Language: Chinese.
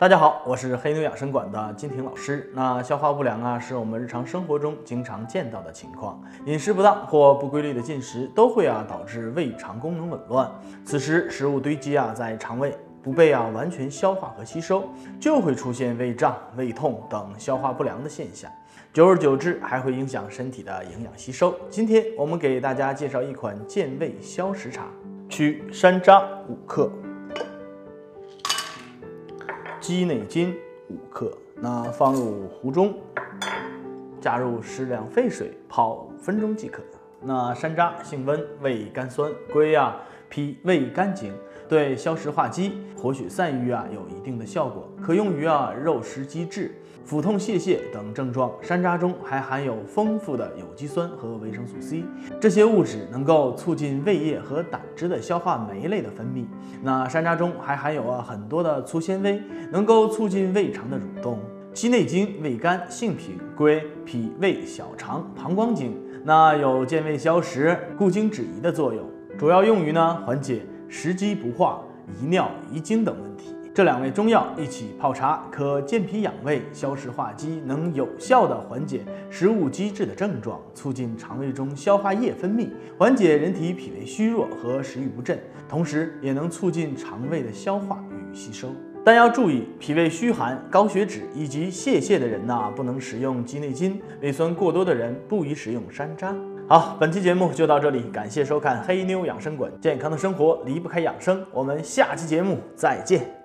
大家好，我是黑牛养生馆的金婷老师。那消化不良啊，是我们日常生活中经常见到的情况。饮食不当或不规律的进食都会导致胃肠功能紊乱。此时食物堆积在肠胃不被完全消化和吸收，就会出现胃胀、胃痛等消化不良的现象。久而久之，还会影响身体的营养吸收。今天我们给大家介绍一款健胃消食茶，取山楂5克。 鸡内金5克，那放入壶中，加入适量沸水泡5分钟即可。那山楂性温，味甘酸，归脾胃肝经，对消食化积、活血散瘀有一定的效果，可用于肉食积滞、腹痛泄泻等症状。山楂中还含有丰富的有机酸和维生素 C， 这些物质能够促进胃液和胆汁的消化酶类的分泌。那山楂中还含有很多的粗纤维，能够促进胃肠的蠕动。鸡内金味甘性平，归脾胃小肠膀胱经，那有健胃消食、固精止遗的作用，主要用于缓解食积不化、遗尿、遗精等问题。 这两味中药一起泡茶，可健脾养胃、消食化积，能有效地缓解食物积滞的症状，促进肠胃中消化液分泌，缓解人体脾胃虚弱和食欲不振，同时也能促进肠胃的消化与吸收。但要注意，脾胃虚寒、高血脂以及泄泻的人不能食用鸡内金；胃酸过多的人不宜食用山楂。好，本期节目就到这里，感谢收看黑妞养生馆，健康的生活离不开养生，我们下期节目再见。